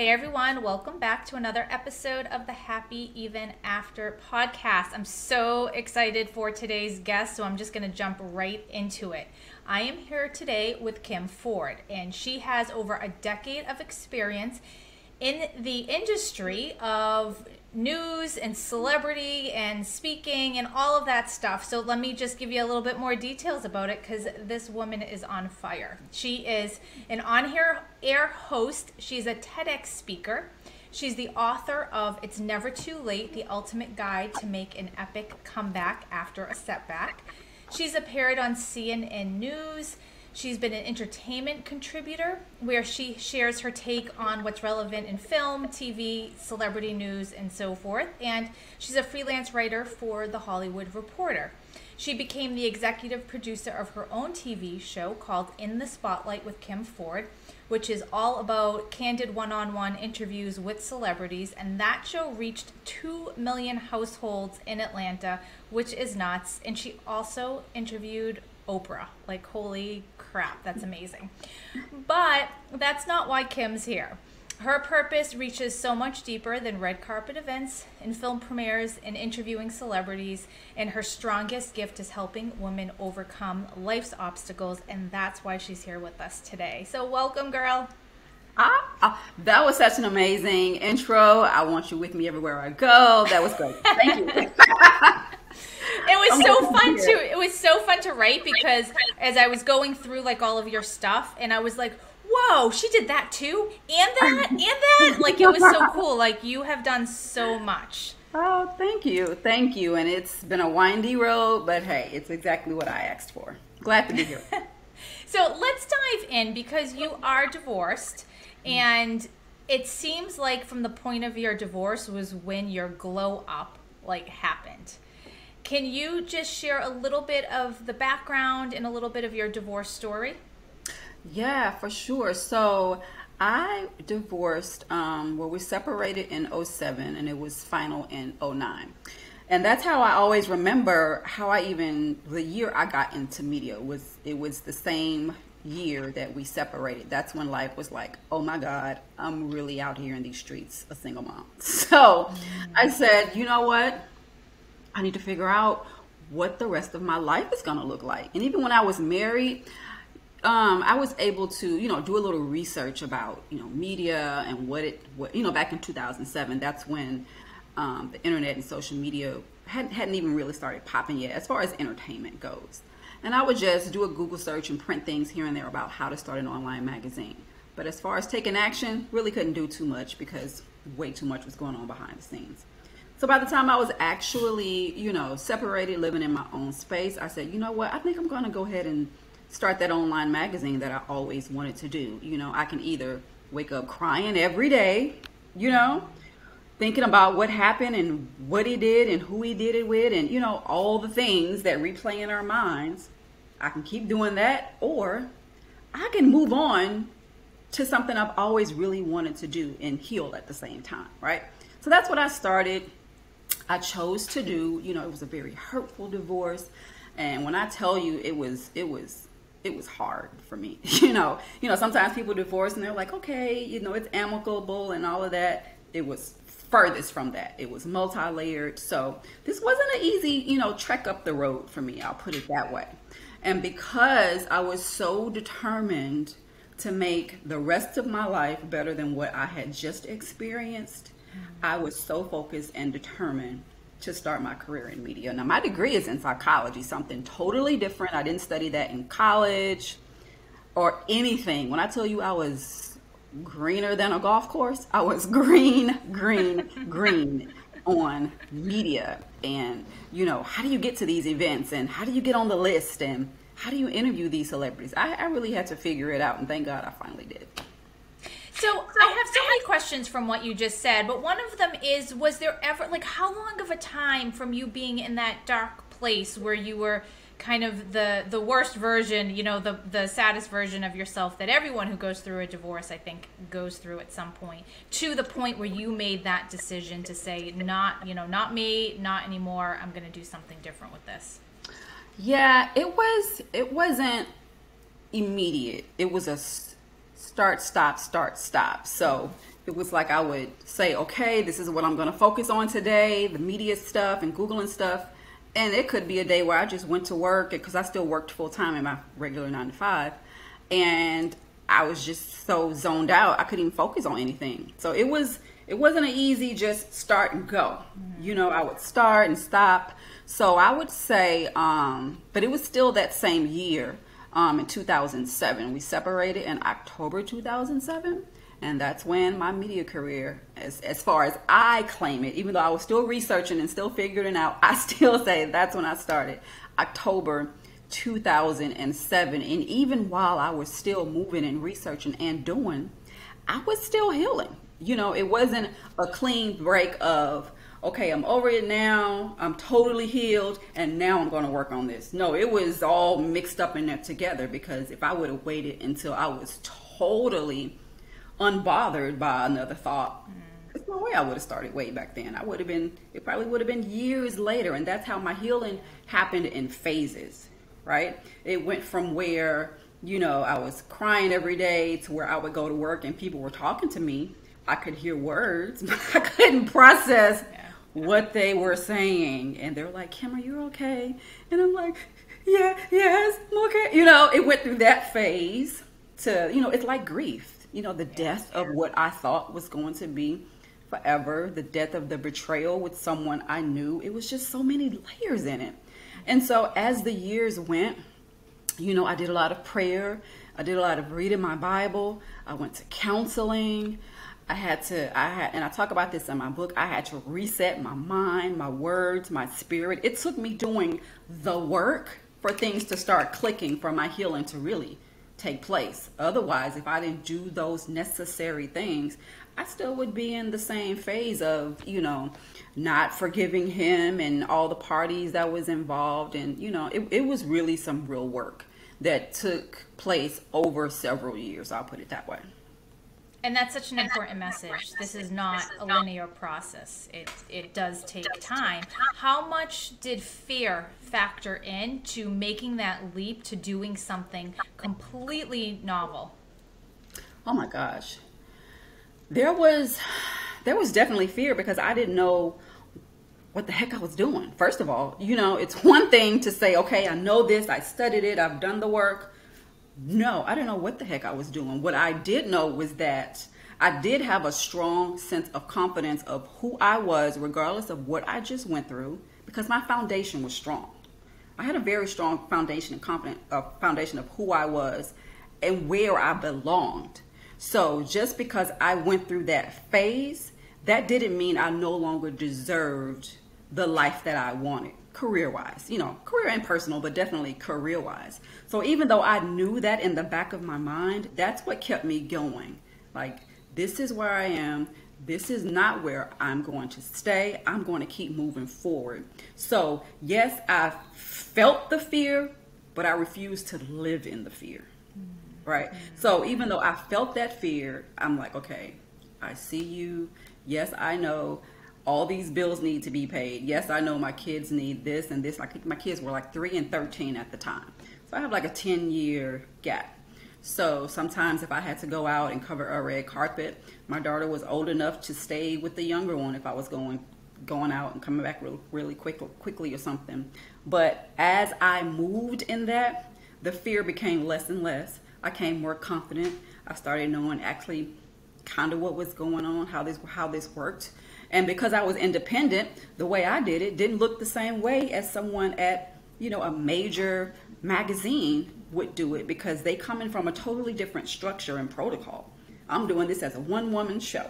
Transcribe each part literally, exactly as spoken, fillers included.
Hey everyone, welcome back to another episode of the Happy Even After podcast. I'm so excited for today's guest, so I'm just going to jump right into it. I am here today with Kim Ford, and she has over a decade of experience in the industry of news and celebrity and speaking and all of that stuff. So let me just give you a little bit more details about it, because this woman is on fire. She is an on-air host. She's a TEDx speaker. She's the author of It's Never Too Late: The Ultimate Guide to Make an Epic Comeback After a Setback. She's appeared on C N N News. She's been an entertainment contributor where she shares her take on what's relevant in film, T V, celebrity news, and so forth. And she's a freelance writer for The Hollywood Reporter. She became the executive producer of her own T V show called In the Spotlight with Kim Ford, which is all about candid one-on-one interviews with celebrities. And that show reached two million households in Atlanta, which is nuts. And she also interviewed Oprah. Like, holy crap, that's amazing. But that's not why Kim's here. Her purpose reaches so much deeper than red carpet events and film premieres and interviewing celebrities, and her strongest gift is helping women overcome life's obstacles, and that's why she's here with us today. So welcome, girl. Ah, ah, that was such an amazing intro. I want you with me everywhere I go. That was great. Thank you. It was I'm so fun here. to it was so fun to write, because as I was going through like all of your stuff, and I was like, whoa, she did that too, and that and that like, it was so cool. Like, you have done so much. Oh, thank you. Thank you. And it's been a windy road, but hey, it's exactly what I asked for. Glad to be here. So let's dive in, because you are divorced, and it seems like from the point of your divorce was when your glow up like happened. Can you just share a little bit of the background and a little bit of your divorce story? Yeah, for sure. So I divorced, um, well, we separated in oh seven, and it was final in oh nine. And that's how I always remember how I even, the year I got into media, was it was the same year that we separated. That's when life was like, oh my God, I'm really out here in these streets, a single mom. So mm-hmm. I said, you know what? I need to figure out what the rest of my life is going to look like. And even when I was married, um, I was able to, you know, do a little research about, you know, media and what it, what, you know, back in two thousand seven, that's when um, the internet and social media hadn't, hadn't even really started popping yet as far as entertainment goes. And I would just do a Google search and print things here and there about how to start an online magazine. But as far as taking action, really couldn't do too much, because way too much was going on behind the scenes. So by the time I was actually, you know, separated, living in my own space, I said, you know what, I think I'm going to go ahead and start that online magazine that I always wanted to do. You know, I can either wake up crying every day, you know, thinking about what happened and what he did and who he did it with and, you know, all the things that replay in our minds. I can keep doing that, or I can move on to something I've always really wanted to do and heal at the same time, right? So that's what I started. I chose to do, you know, it was a very hurtful divorce. And when I tell you, it was, it was, it was hard for me. You know, you know, sometimes people divorce and they're like, okay, you know, it's amicable and all of that. It was furthest from that. It was multi-layered. So this wasn't an easy, you know, trek up the road for me. I'll put it that way. And because I was so determined to make the rest of my life better than what I had just experienced, I was so focused and determined to start my career in media. Now, my degree is in psychology, something totally different. I didn't study that in college or anything. When I tell you I was greener than a golf course, I was green, green, green on media. And, you know, how do you get to these events, and how do you get on the list, and how do you interview these celebrities? I, I really had to figure it out, and thank God I finally did. So I have so many questions from what you just said, but one of them is, was there ever, like, how long of a time from you being in that dark place where you were kind of the, the worst version, you know, the, the saddest version of yourself that everyone who goes through a divorce, I think, goes through at some point, to the point where you made that decision to say, not, you know, not me, not anymore. I'm going to do something different with this. Yeah, it was, it wasn't immediate. It was a start, stop, start, stop. So It was like I would say, okay, this is what I'm going to focus on today, the media stuff and Googling stuff. And it could be a day where I just went to work, because I still worked full time in my regular nine to five. And I was just so zoned out, I couldn't even focus on anything. So it was, it wasn't an easy just start and go. Mm-hmm. You know, I would start and stop. So I would say, um, but it was still that same year, um, in two thousand seven. We separated in October two thousand seven. And that's when my media career, as, as far as I claim it, even though I was still researching and still figuring it out, I still say that's when I started, October two thousand seven. And even while I was still moving and researching and doing, I was still healing. You know, it wasn't a clean break of, okay, I'm over it now, I'm totally healed, and now I'm going to work on this. No, it was all mixed up in there together, because if I would have waited until I was totally unbothered by another thought, mm. there's no way I would have started way back then. I would have been, it probably would have been years later. And that's how my healing happened in phases, right? It went from where, you know, I was crying every day to where I would go to work and people were talking to me. I could hear words, but I couldn't process yeah. what they were saying. And they were like, Kim, are you okay? And I'm like, yeah, yes, I'm okay. You know, it went through that phase to, you know, it's like grief. You know, the death of what I thought was going to be forever, the death of the betrayal with someone I knew. It was just so many layers in it. And so as the years went, you know, I did a lot of prayer. I did a lot of reading my Bible. I went to counseling. I had to, I had, and I talk about this in my book, I had to reset my mind, my words, my spirit. It took me doing the work for things to start clicking, for my healing to really take place. Otherwise, if I didn't do those necessary things, I still would be in the same phase of, you know, not forgiving him and all the parties that was involved. And, you know, it, it was really some real work that took place over several years. I'll put it that way. And that's such an important message. This is not a linear process. It, it does take time. How much did fear factor in to making that leap to doing something completely novel? Oh my gosh. There was, there was definitely fear, because I didn't know what the heck I was doing. First of all, you know, it's one thing to say, okay, I know this, I studied it, I've done the work. No, I didn't know what the heck I was doing. What I did know was that I did have a strong sense of confidence of who I was, regardless of what I just went through, because my foundation was strong. I had a very strong foundation and confident uh, foundation of who I was and where I belonged. So just because I went through that phase, that didn't mean I no longer deserved the life that I wanted. Career-wise, you know, career and personal, but definitely career-wise. So even though I knew that in the back of my mind, that's what kept me going. Like, this is where I am. This is not where I'm going to stay. I'm going to keep moving forward. So yes, I felt the fear, but I refused to live in the fear, right? So even though I felt that fear, I'm like, okay, I see you. Yes, I know all these bills need to be paid. Yes, I know my kids need this and this. I think my kids were like three and thirteen at the time. So I have like a ten year gap. So sometimes if I had to go out and cover a red carpet, my daughter was old enough to stay with the younger one if I was going going out and coming back real, really quick, quickly or something. But as I moved in that, the fear became less and less. I became more confident. I started knowing actually kind of what was going on, how this, how this worked. And because I was independent, the way I did it didn't look the same way as someone at, you know, a major magazine would do it, because they come in from a totally different structure and protocol. I'm doing this as a one-woman show,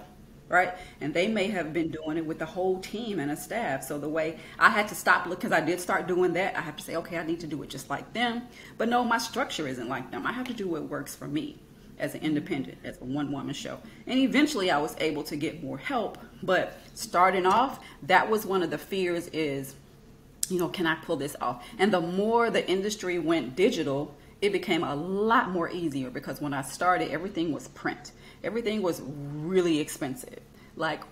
right? And they may have been doing it with a whole team and a staff. So the way I had to stop, because I did start doing that, I have to say, okay, I need to do it just like them. But no, my structure isn't like them. I have to do what works for me as an independent, as a one-woman show. And eventually I was able to get more help, but starting off, that was one of the fears is, you know, can I pull this off? And the more the industry went digital, it became a lot more easier, because when I started, everything was print. Everything was really expensive, like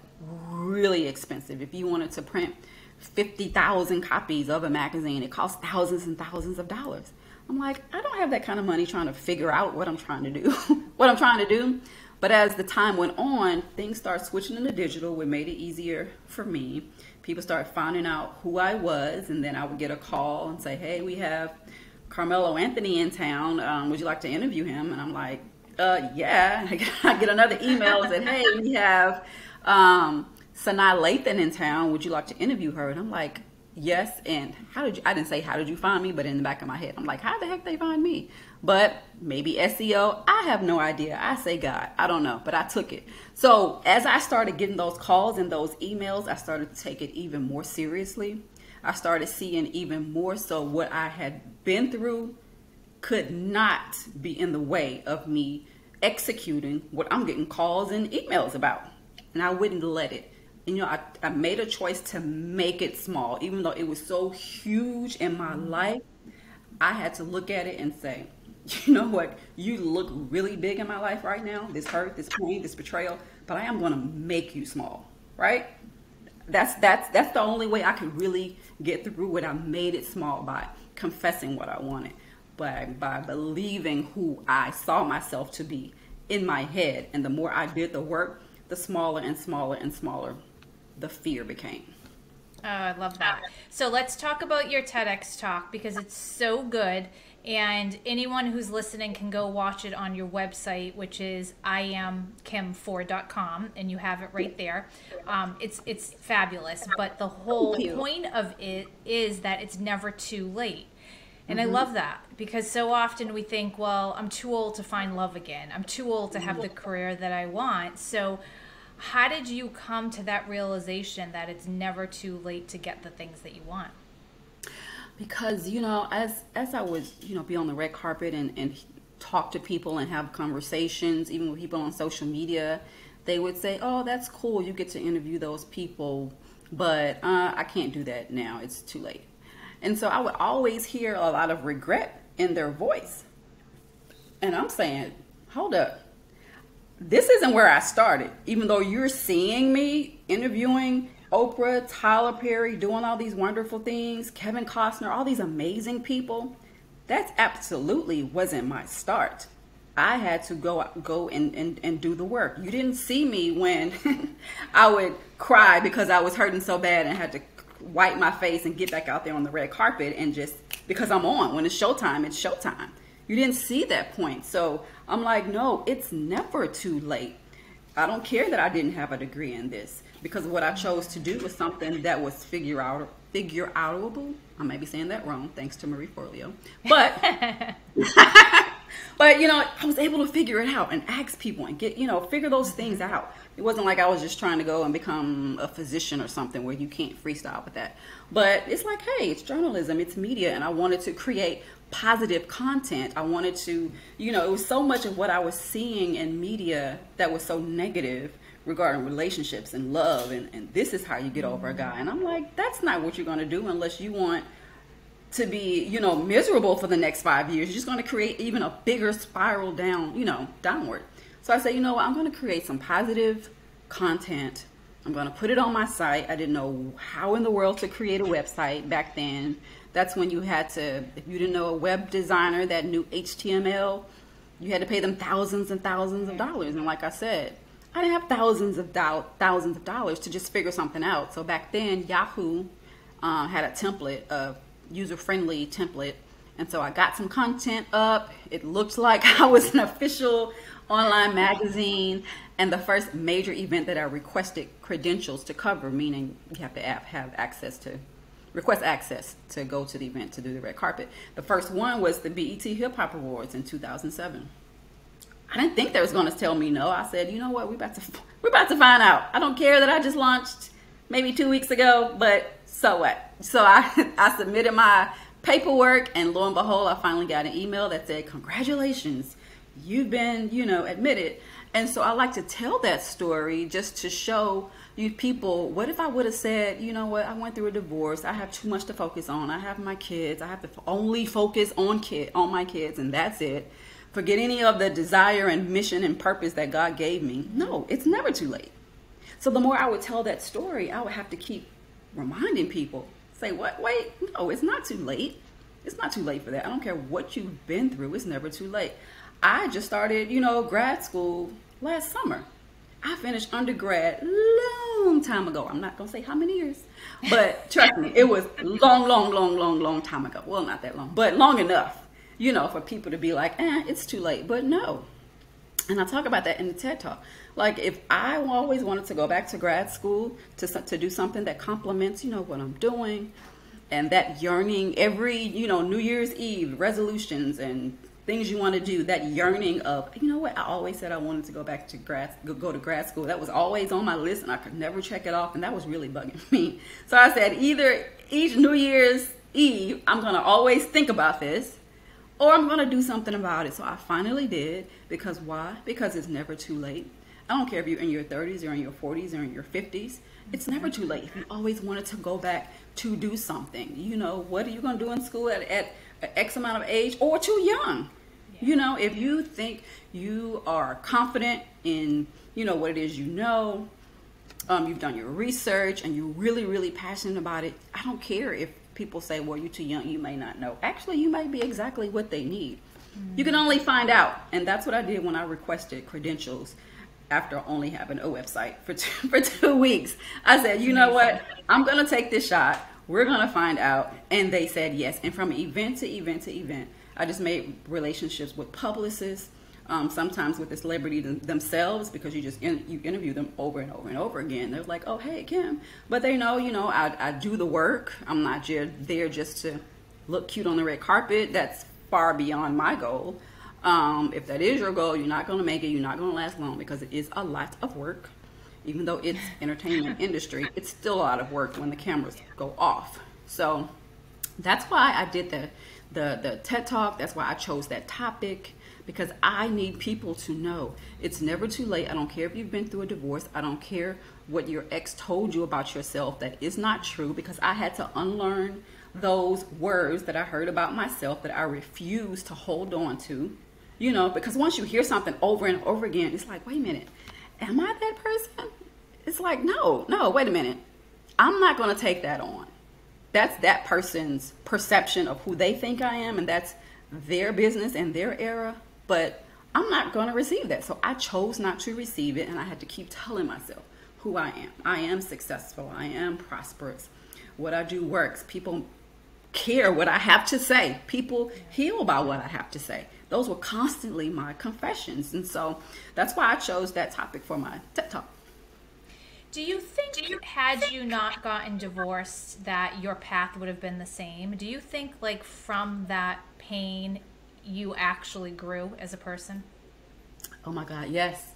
really expensive. If you wanted to print fifty thousand copies of a magazine, it cost thousands and thousands of dollars. I'm like, I don't have that kind of money trying to figure out what I'm trying to do, what I'm trying to do. But as the time went on, things started switching into digital, which made it easier for me. People started finding out who I was, and then I would get a call and say, hey, we have Carmelo Anthony in town. Um, would you like to interview him? And I'm like, uh, yeah. I get another email that, hey, we have um, Sanaa Lathan in town. Would you like to interview her? And I'm like, yes. And how did you, I didn't say, how did you find me? But in the back of my head, I'm like, how the heck they find me? But maybe S E O, I have no idea. I say God, I don't know, but I took it. So as I started getting those calls and those emails, I started to take it even more seriously. I started seeing even more so what I had been through could not be in the way of me executing what I'm getting calls and emails about. And I wouldn't let it. And, you know, I, I made a choice to make it small. Even though it was so huge in my life, I had to look at it and say, you know what, you look really big in my life right now, this hurt, this pain, this betrayal, but I am going to make you small, right? That's, that's, that's the only way I could really get through it. I made it small by confessing what I wanted, but by believing who I saw myself to be in my head. And the more I did the work, the smaller and smaller and smaller the fear became. Oh, I love that. So let's talk about your TEDx talk, because it's so good. And anyone who's listening can go watch it on your website, which is I am Kim Ford dot com, and you have it right there. Um, it's it's fabulous, but the whole point of it is that it's never too late. And mm-hmm. I love that, because so often we think, well, I'm too old to find love again. I'm too old to have the career that I want. So how did you come to that realization that it's never too late to get the things that you want? Because, you know, as as I would, you know, be on the red carpet and, and talk to people and have conversations, even with people on social media, they would say, oh, that's cool, you get to interview those people, but uh, I can't do that now, it's too late. And so I would always hear a lot of regret in their voice. And I'm saying, hold up, this isn't where I started. Even though you're seeing me interviewing Oprah, Tyler Perry, doing all these wonderful things, Kevin Costner, all these amazing people, that absolutely wasn't my start. I had to go go and, and, and do the work. You didn't see me when I would cry because I was hurting so bad and had to wipe my face and get back out there on the red carpet and just, because I'm on, when it's showtime, it's showtime. You didn't see that point. So I'm like, no, it's never too late. I don't care that I didn't have a degree in this, because what I chose to do was something that was figure out, figure outable. I may be saying that wrong, thanks to Marie Forleo. But, but you know, I was able to figure it out and ask people and get, you know, figure those things out. It wasn't like I was just trying to go and become a physician or something where you can't freestyle with that. But it's like, hey, it's journalism, it's media, and I wanted to create positive content. I wanted to, you know, it was so much of what I was seeing in media that was so negative regarding relationships and love, and, and this is how you get over a guy. And I'm like, that's not what you're going to do unless you want to be, you know, miserable for the next five years. You're just going to create even a bigger spiral down, you know, downward. So I said, you know what, I'm going to create some positive content. I'm going to put it on my site. I didn't know how in the world to create a website back then. That's when you had to, if you didn't know a web designer that knew H T M L, you had to pay them thousands and thousands of dollars. And like I said, I didn't have thousands of, do thousands of dollars to just figure something out. So back then, Yahoo uh, had a template, a user-friendly template. And so I got some content up. It looked like I was an official online magazine. And the first major event that I requested credentials to cover, meaning you have to have access to request access to go to the event to do the red carpet. The first one was the B E T Hip Hop Awards in two thousand seven. I didn't think they was going to tell me no. I said, you know what, we're about to, we're about to find out. I don't care that I just launched maybe two weeks ago, but so what? So I, I submitted my paperwork, and lo and behold, I finally got an email that said, congratulations, you've been, you know, admitted. And so I like to tell that story just to show you people, what if I would have said, you know what, I went through a divorce, I have too much to focus on, I have my kids, I have to only focus on kid, on my kids, and that's it. Forget any of the desire and mission and purpose that God gave me. No, it's never too late. So the more I would tell that story, I would have to keep reminding people, say, what, wait, no, it's not too late. It's not too late for that. I don't care what you've been through. It's never too late. I just started, you know, grad school last summer. I finished undergrad long time ago. I'm not going to say how many years, but trust me, it was long, long, long, long, long time ago. Well, not that long, but long enough, you know, for people to be like, eh, it's too late. But no. And I talk about that in the TED Talk. Like, if I always wanted to go back to grad school to, to do something that complements, you know, what I'm doing, and that yearning every, you know, New Year's Eve resolutions and things you want to do, that yearning of, you know what, I always said I wanted to go back to grad, go to grad school. That was always on my list and I could never check it off, and that was really bugging me. So I said, either each New Year's Eve, I'm going to always think about this, or I'm going to do something about it. So I finally did, because why? Because it's never too late. I don't care if you're in your thirties or in your forties or in your fifties. It's never too late. If you always wanted to go back to do something, you know, what are you going to do in school at, at X amount of age, or too young? You know, if you think you are confident in, you know, what it is you know, um, you've done your research and you're really, really passionate about it, I don't care if people say, well, you're too young, you may not know. Actually, you might be exactly what they need. Mm-hmm. You can only find out. And that's what I did when I requested credentials after only having a website for two, for two weeks. I said, you know what, I'm going to take this shot. We're going to find out. And they said yes. And from event to event to event, I just made relationships with publicists, um, sometimes with the celebrity th themselves, because you just in you interview them over and over and over again. They're like, oh, hey, Kim. But they know, you know, I, I do the work. I'm not there just to look cute on the red carpet. That's far beyond my goal. Um, if that is your goal, you're not going to make it. You're not going to last long, because it is a lot of work. Even though it's entertainment industry, it's still a lot of work when the cameras go off. So that's why I did that. The, the TED Talk, that's why I chose that topic, because I need people to know it's never too late. I don't care if you've been through a divorce. I don't care what your ex told you about yourself that is not true, because I had to unlearn those words that I heard about myself that I refused to hold on to, you know, because once you hear something over and over again, it's like, wait a minute, am I that person? It's like, no, no, wait a minute. I'm not going to take that on. That's that person's perception of who they think I am, and that's their business and their era, but I'm not going to receive that. So I chose not to receive it, and I had to keep telling myself who I am. I am successful. I am prosperous. What I do works. People care what I have to say. People heal by what I have to say. Those were constantly my confessions, and so that's why I chose that topic for my TED Talk. Do you think, Do you had think you not gotten divorced, that your path would have been the same? Do you think, like, from that pain, you actually grew as a person? Oh, my God, yes.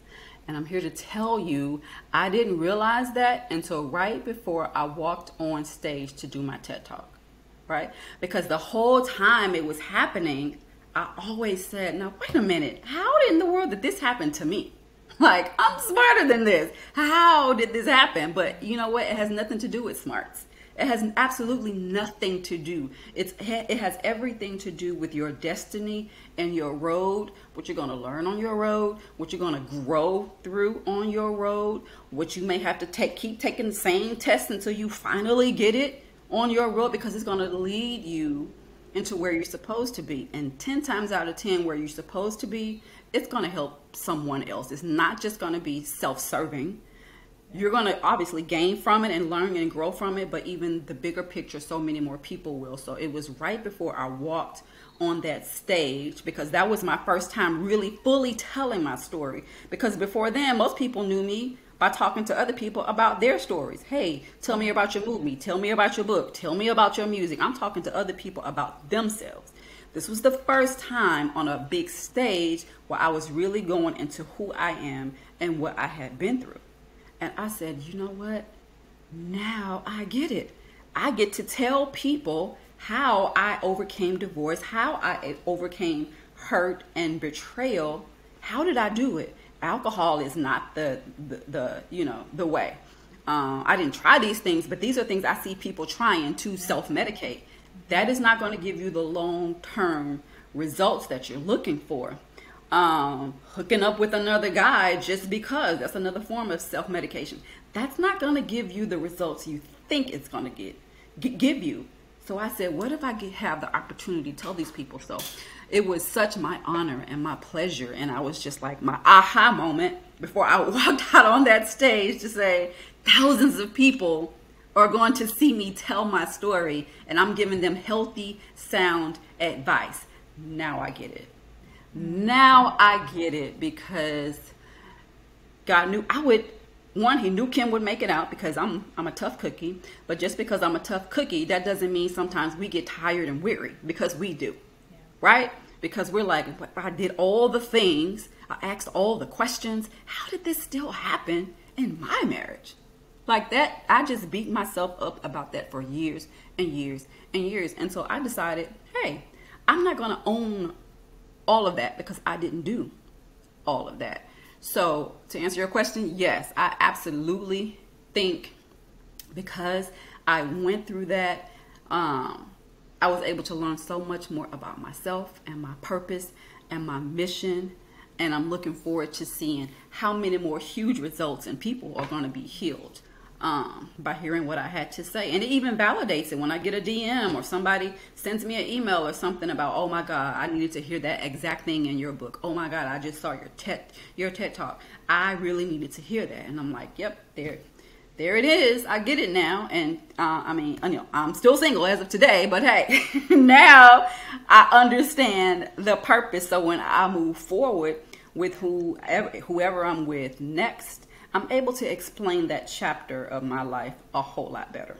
And I'm here to tell you, I didn't realize that until right before I walked on stage to do my TED Talk, right? Because the whole time it was happening, I always said, now, wait a minute, how in the world did this happen to me? Like, I'm smarter than this. How did this happen? But you know what? It has nothing to do with smarts. It has absolutely nothing to do. It's, it has everything to do with your destiny and your road, what you're going to learn on your road, what you're going to grow through on your road, what you may have to take, keep taking the same tests until you finally get it on your road, because it's going to lead you into where you're supposed to be. And ten times out of ten where you're supposed to be, it's going to help someone else. It's not just going to be self-serving. You're going to obviously gain from it and learn and grow from it, but even the bigger picture, so many more people will. So it was right before I walked on that stage, because that was my first time really fully telling my story. Because before then, most people knew me by talking to other people about their stories. Hey, tell me about your movie. Tell me about your book. Tell me about your music. I'm talking to other people about themselves. This was the first time on a big stage where I was really going into who I am and what I had been through. And I said, you know what? Now I get it. I get to tell people how I overcame divorce, how I overcame hurt and betrayal. How did I do it? Alcohol is not the, the, the you know, the way. Um, I didn't try these things, but these are things I see people trying to self-medicate. That is not going to give you the long-term results that you're looking for. Um, hooking up with another guy just because, that's another form of self-medication. That's not going to give you the results you think it's going to get, give you. So I said, what if I could have the opportunity to tell these people? So it was such my honor and my pleasure. And I was just like, my aha moment before I walked out on that stage to say, thousands of people are going to see me tell my story, and I'm giving them healthy, sound advice. Now I get it. Now I get it, because God knew I would. One, he knew Kim would make it out, because I'm I'm a tough cookie. But just because I'm a tough cookie, that doesn't mean sometimes we get tired and weary, because we do, yeah. Right? Because we're like, I did all the things, I asked all the questions. How did this still happen in my marriage? Like that, I just beat myself up about that for years and years and years. And so I decided, hey, I'm not going to own all of that, because I didn't do all of that. So to answer your question, yes, I absolutely think because I went through that, um, I was able to learn so much more about myself and my purpose and my mission. And I'm looking forward to seeing how many more huge results and people are going to be healed um, by hearing what I had to say. And it even validates it when I get a D M or somebody sends me an email or something about, oh my God, I needed to hear that exact thing in your book. Oh my God, I just saw your TED, your TED Talk. I really needed to hear that. And I'm like, yep, there, there it is. I get it now. And uh, I mean, you know, I'm still single as of today, but hey, now I understand the purpose. So when I move forward with whoever, whoever I'm with next, I'm able to explain that chapter of my life a whole lot better.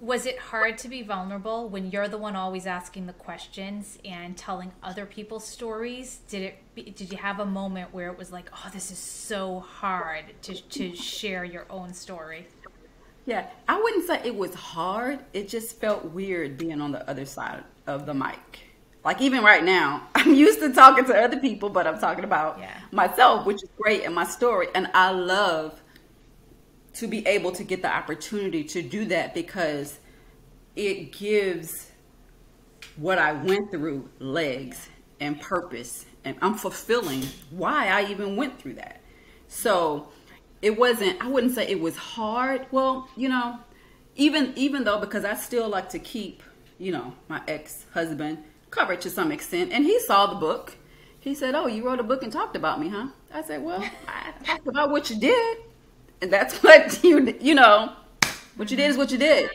Was it hard to be vulnerable when you're the one always asking the questions and telling other people's stories? Did it? Be, did you have a moment where it was like, oh, this is so hard to, to share your own story? Yeah, I wouldn't say it was hard. It just felt weird being on the other side of the mic. Like even right now, I'm used to talking to other people, but I'm talking about yeah. myself, which is great, and my story. And I love to be able to get the opportunity to do that, because it gives what I went through legs and purpose. And I'm fulfilling why I even went through that. So it wasn't, I wouldn't say it was hard. Well, you know, even, even though, because I still like to keep, you know, my ex-husband covered to some extent, and he saw the book. He said, oh, you wrote a book and talked about me, huh? I said, well, I talked about what you did, and that's what you you know what you did is what you did,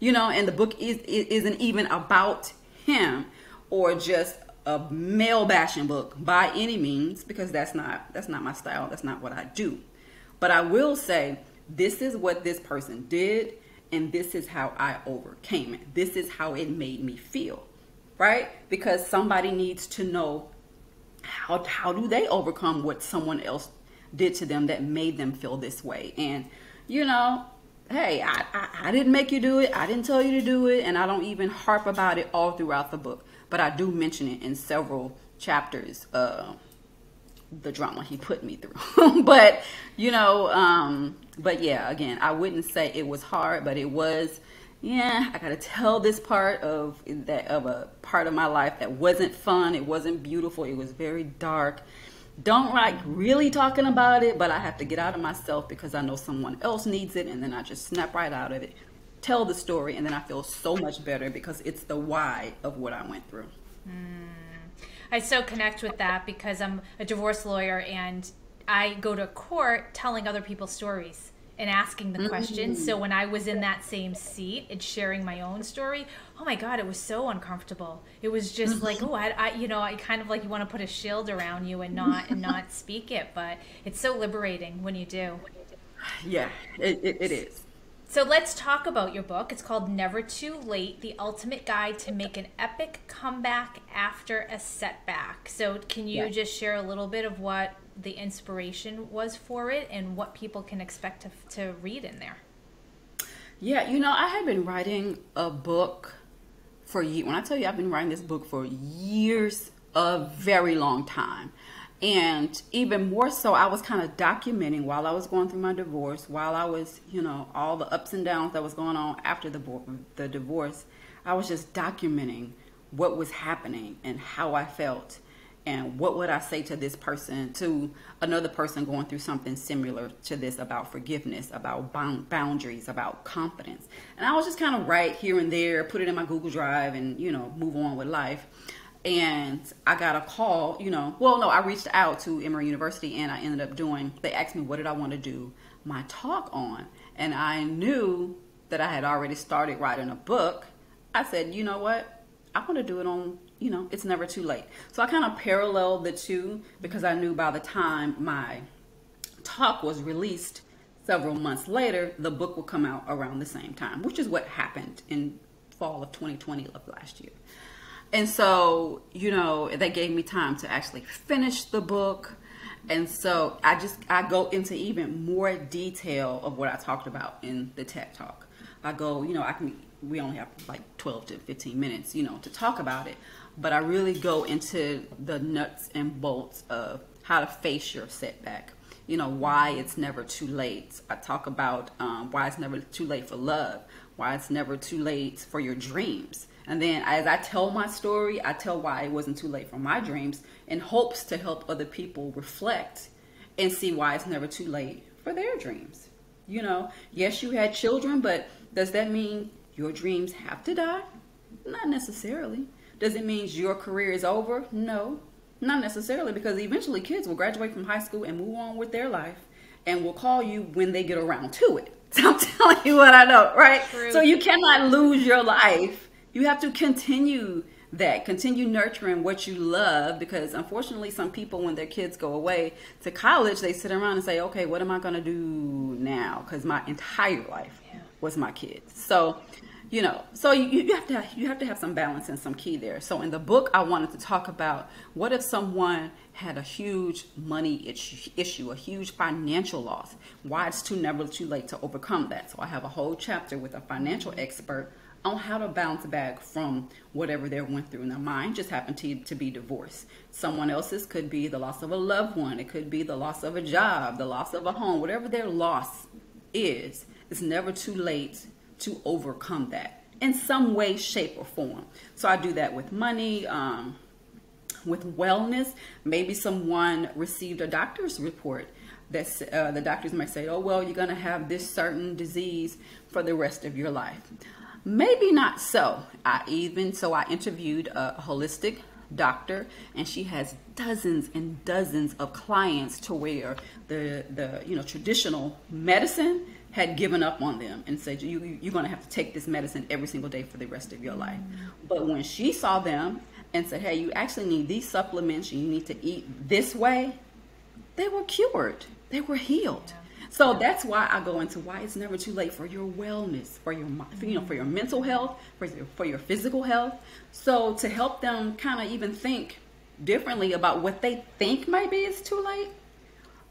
you know. And the book is isn't even about him or just a male bashing book by any means, because that's not that's not my style, that's not what I do. But I will say, this is what this person did, and this is how I overcame it. This is how it made me feel. Right? Because somebody needs to know how, how do they overcome what someone else did to them that made them feel this way. And, you know, hey, I, I, I didn't make you do it. I didn't tell you to do it. And I don't even harp about it all throughout the book. But I do mention it in several chapters, uh, the drama he put me through. But, you know, um, but yeah, again, I wouldn't say it was hard, but it was. Yeah, I gotta tell this part of that of a part of my life that wasn't fun. It wasn't beautiful. It was very dark. Don't like really talking about it, but I have to get out of myself because I know someone else needs it, and then I just snap right out of it, tell the story, and then I feel so much better because it's the why of what I went through. Mm. I so connect with that because I'm a divorce lawyer and I go to court telling other people's stories and asking the questions. Mm-hmm. So when I was in that same seat and sharing my own story, oh my God, it was so uncomfortable. It was just mm-hmm. like, oh, I, I, you know, I kind of like you want to put a shield around you and not and not speak it, but it's so liberating when you do. Yeah, it, it, it is. So let's talk about your book. It's called Never Too Late, The Ultimate Guide to Make an Epic Comeback After a Setback. So can you yeah. just share a little bit of what the inspiration was for it and what people can expect to, to read in there? Yeah, you know, I have been writing a book for years. When I tell you I've been writing this book for years, a very long time. And even more so, I was kind of documenting while I was going through my divorce, while I was, you know, all the ups and downs that was going on after the, the divorce. I was just documenting what was happening and how I felt and what would I say to this person, to another person going through something similar to this, about forgiveness, about boundaries, about confidence. And I was just kind of write here and there, put it in my Google Drive and, you know, move on with life. And I got a call, you know, well, no, I reached out to Emory University and I ended up doing, they asked me, what did I want to do my talk on? And I knew that I had already started writing a book. I said, you know what, I want to do it on, you know, It's Never Too Late. So I kind of paralleled the two, because I knew by the time my talk was released several months later, the book would come out around the same time, which is what happened in fall of twenty twenty of last year. And so, you know, that gave me time to actually finish the book. And so I just, I go into even more detail of what I talked about in the TED Talk. I go, you know, I can, we only have like twelve to fifteen minutes, you know, to talk about it. But I really go into the nuts and bolts of how to face your setback. You know, why it's never too late. I talk about um, why it's never too late for love. Why it's never too late for your dreams. And then as I tell my story, I tell why it wasn't too late for my dreams, in hopes to help other people reflect and see why it's never too late for their dreams. You know, yes, you had children, but does that mean your dreams have to die? Not necessarily. Does it mean your career is over? No, not necessarily, because eventually kids will graduate from high school and move on with their life and will call you when they get around to it. So I'm telling you what I know, right? True. So you cannot lose your life. You have to continue that, continue nurturing what you love, because unfortunately some people, when their kids go away to college, they sit around and say, okay, what am I going to do now? Because my entire life yeah. was my kids. So, you know, so you, you, have to have, you have to have some balance and some key there. So in the book, I wanted to talk about, what if someone had a huge money issue, a huge financial loss? Why it's too never too late to overcome that. So I have a whole chapter with a financial expert on how to bounce back from whatever they went through. Now, mine just happened to, to be divorce. Someone else's could be the loss of a loved one. It could be the loss of a job, the loss of a home. Whatever their loss is, it's never too late to overcome that in some way, shape, or form. So I do that with money, um, with wellness. Maybe someone received a doctor's report. That's, uh, the doctors might say, oh, well, you're gonna have this certain disease for the rest of your life. Maybe not so. I even, so I interviewed a holistic doctor, and she has dozens and dozens of clients to where the, the you know, traditional medicine had given up on them and said, you, you're going to have to take this medicine every single day for the rest of your life. But when she saw them and said, hey, you actually need these supplements, you need to eat this way, they were cured. They were healed. So that's why I go into why it's never too late for your wellness, for your, you know, for your mental health, for your, for your physical health. So to help them kind of even think differently about what they think maybe is too late,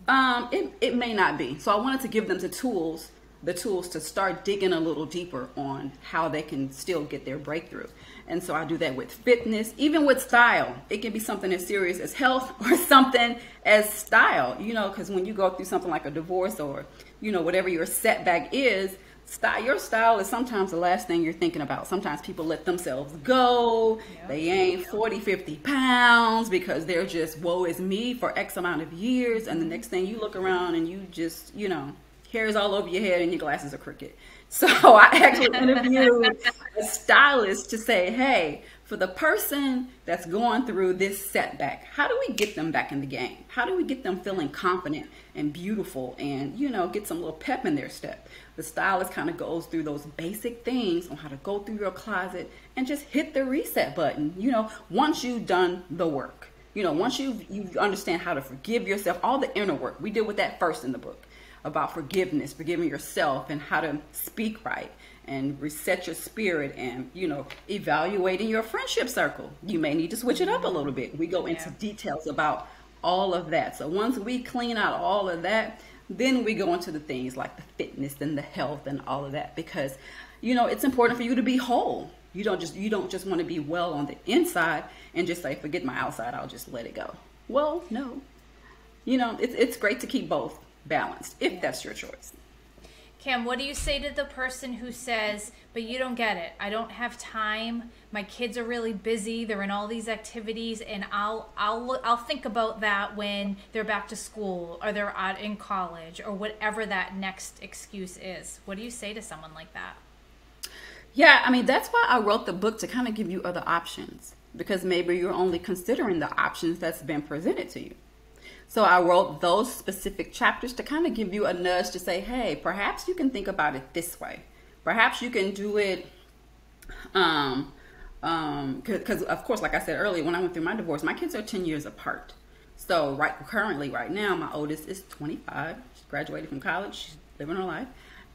um, it, it may not be. So I wanted to give them the tools, the tools to start digging a little deeper on how they can still get their breakthrough. And so I do that with fitness, even with style. It can be something as serious as health or something as style, you know, because when you go through something like a divorce or, you know, whatever your setback is, style, your style is sometimes the last thing you're thinking about. Sometimes people let themselves go. Yep. They ain't forty, fifty pounds because they're just, woe is me for X amount of years. And the next thing you look around and you just, you know, hair is all over your head and your glasses are crooked. So I actually interviewed a stylist to say, hey, for the person that's going through this setback, how do we get them back in the game? How do we get them feeling confident and beautiful and, you know, get some little pep in their step? The stylist kind of goes through those basic things on how to go through your closet and just hit the reset button, you know, once you've done the work. You know, once you you understand how to forgive yourself, all the inner work. We deal with that first in the book, about forgiveness, forgiving yourself and how to speak right and reset your spirit and, you know, evaluating your friendship circle. You may need to switch it up a little bit. We go into yeah. details about all of that. So once we clean out all of that, then we go into the things like the fitness and the health and all of that, because, you know, it's important for you to be whole. You don't just, you don't just want to be well on the inside and just say, forget my outside, I'll just let it go. Well, no, you know, it's, it's great to keep both balanced if yeah. that's your choice. Kim, what do you say to the person who says, but you don't get it, I don't have time, my kids are really busy, they're in all these activities, and I'll, I'll, I'll think about that when they're back to school or they're out in college or whatever that next excuse is? What do you say to someone like that? Yeah, I mean, that's why I wrote the book, to kind of give you other options, because maybe you're only considering the options that's been presented to you. So I wrote those specific chapters to kind of give you a nudge to say, hey, perhaps you can think about it this way. Perhaps you can do it, um, um, because of course, like I said earlier, when I went through my divorce, my kids are ten years apart. So right currently, right now, my oldest is twenty-five. She graduated from college, she's living her life.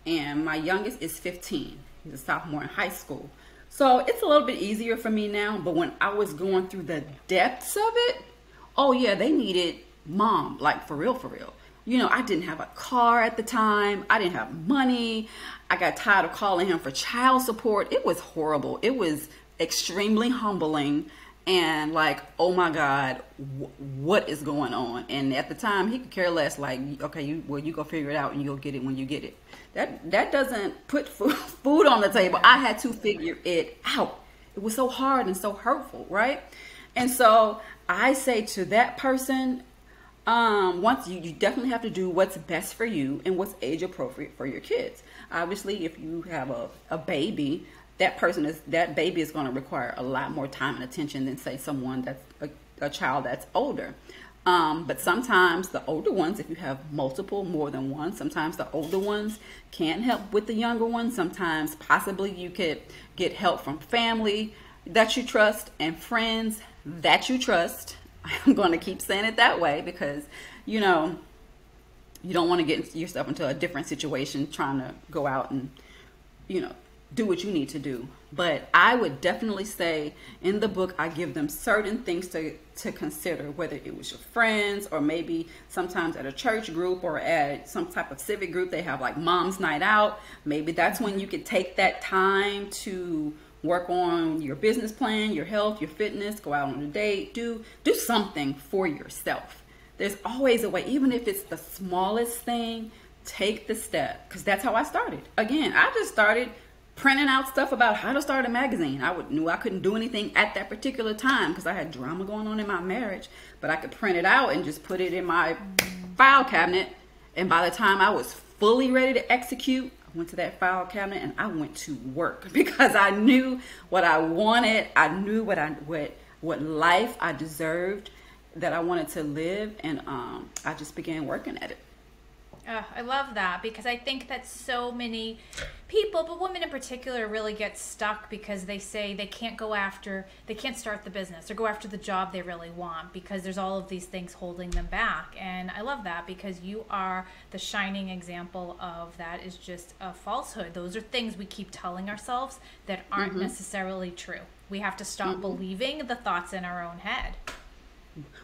And my youngest is fifteen. He's a sophomore in high school. So it's a little bit easier for me now, but when I was going through the depths of it, oh yeah, they needed mom, like for real, for real. You know, I didn't have a car at the time. I didn't have money. I got tired of calling him for child support. It was horrible. It was extremely humbling and like, oh my God, what is going on? And at the time he could care less, like, okay, you, well, you go figure it out and you'll get it when you get it. That, that doesn't put food on the table. I had to figure it out. It was so hard and so hurtful, right? And so I say to that person, um, once you, you definitely have to do what's best for you and what's age appropriate for your kids. Obviously, if you have a, a baby, that person is, that baby is going to require a lot more time and attention than say someone that's a, a child that's older. Um, but sometimes the older ones, if you have multiple, more than one, sometimes the older ones can help with the younger ones. Sometimes possibly you could get help from family that you trust and friends that you trust. I'm going to keep saying it that way because, you know, you don't want to get yourself into a different situation trying to go out and, you know, do what you need to do. But I would definitely say in the book, I give them certain things to, to consider, whether it was your friends or maybe sometimes at a church group or at some type of civic group, they have like mom's night out. Maybe that's when you could take that time to work on your business plan, your health, your fitness, go out on a date, do, do something for yourself. There's always a way, even if it's the smallest thing, take the step. Cause that's how I started. Again, I just started printing out stuff about how to start a magazine. I would, knew I couldn't do anything at that particular time because I had drama going on in my marriage, but I could print it out and just put it in my file cabinet. And by the time I was fully ready to execute, I went to that file cabinet and I went to work because I knew what I wanted. I knew what I, what, what life I deserved, that I wanted to live. And um, I just began working at it. Uh, I love that because I think that so many people, but women in particular, really get stuck because they say they can't go after, they can't start the business or go after the job they really want because there's all of these things holding them back. And I love that because you are the shining example of that is just a falsehood. Those are things we keep telling ourselves that aren't mm-hmm. necessarily true. We have to stop mm-hmm. believing the thoughts in our own head.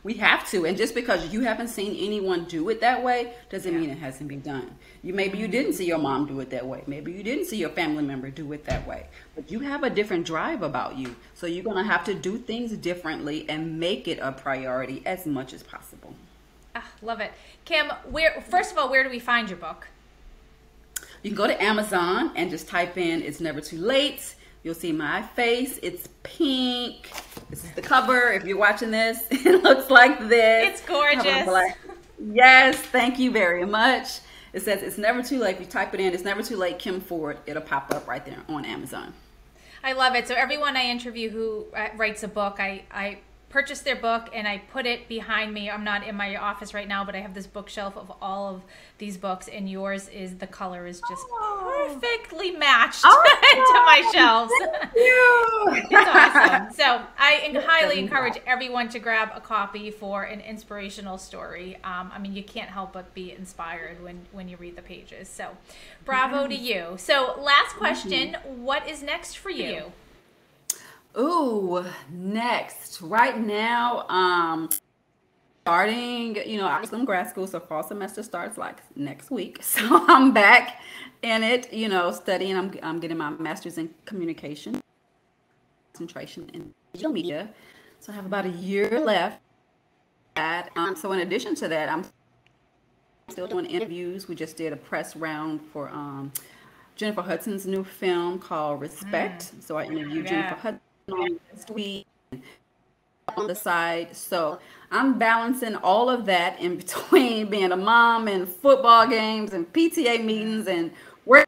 We have to, and just because you haven't seen anyone do it that way doesn't yeah. mean it hasn't been done. You maybe you didn't see your mom do it that way. Maybe you didn't see your family member do it that way. But you have a different drive about you, so you're going to have to do things differently and make it a priority as much as possible. Ah, love it, Kim. Where first of all, where do we find your book? You can go to Amazon and just type in "It's Never Too Late." You'll see my face. It's pink. This is the cover. If you're watching this, it looks like this. It's gorgeous. Yes, thank you very much. It says it's never too late. If you type it in, it's never too late, Kim Ford. It'll pop up right there on Amazon. I love it. So everyone I interview who writes a book, I, I purchase their book and I put it behind me. I'm not in my office right now, but I have this bookshelf of all of these books, and yours is, the color is just oh. perfectly matched oh, to my shelves. Thank you. It's awesome. So I highly encourage everyone to grab a copy for an inspirational story. Um, I mean, you can't help but be inspired when, when you read the pages. So bravo nice. to you. So last question, what is next for you? Ooh, next. Right now, um, starting, you know, I was in grad school, so fall semester starts like next week. So I'm back in it, you know, studying. I'm, I'm getting my master's in communication, concentration in digital media. So I have about a year left. Um, so in addition to that, I'm Still doing interviews. We just did a press round for um, Jennifer Hudson's new film called Respect. Mm. So I interviewed yeah. Jennifer Hudson on last week on the side. So I'm balancing all of that in between being a mom and football games and P T A meetings and work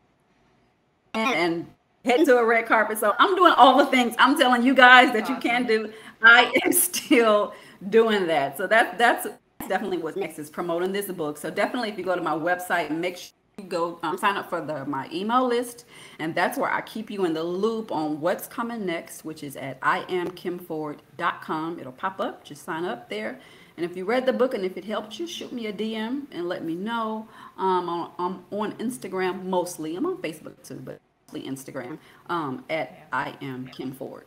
and head to a red carpet. So I'm doing all the things I'm telling you guys that you can do. I am still doing that. So that that's definitely what's next is promoting this book. So definitely if you go to my website, make sure you go um, sign up for the my email list, and that's where I keep you in the loop on what's coming next, which is at I am kim ford dot com. It'll pop up, just sign up there. And if you read the book and if it helped you, shoot me a D M and let me know. um on, I'm on Instagram mostly. I'm on Facebook too, but mostly Instagram um at I am kim ford.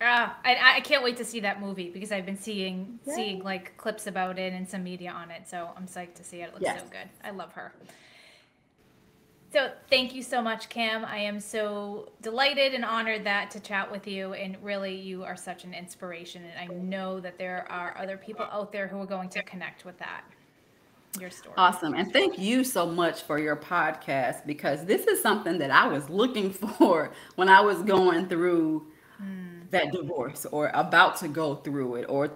Uh, I, I can't wait to see that movie because I've been seeing Yay. seeing like clips about it and some media on it. So I'm psyched to see it. It looks yes. so good. I love her. So thank you so much, Kim. I am so delighted and honored that to chat with you. And really, you are such an inspiration. And I know that there are other people out there who are going to connect with that. Your story. Awesome. And thank you so much for your podcast, because this is something that I was looking for when I was going through that divorce or about to go through it or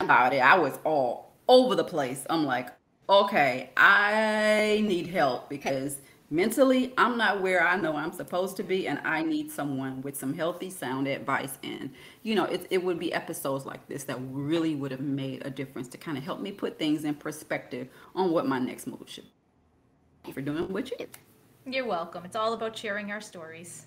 about it. I was all over the place. I'm like, okay, I need help because mentally I'm not where I know I'm supposed to be, and I need someone with some healthy sound advice. And you know, it, it would be episodes like this that really would have made a difference to kind of help me put things in perspective on what my next move should be. Thank you for doing what you did. You're welcome. It's all about sharing our stories.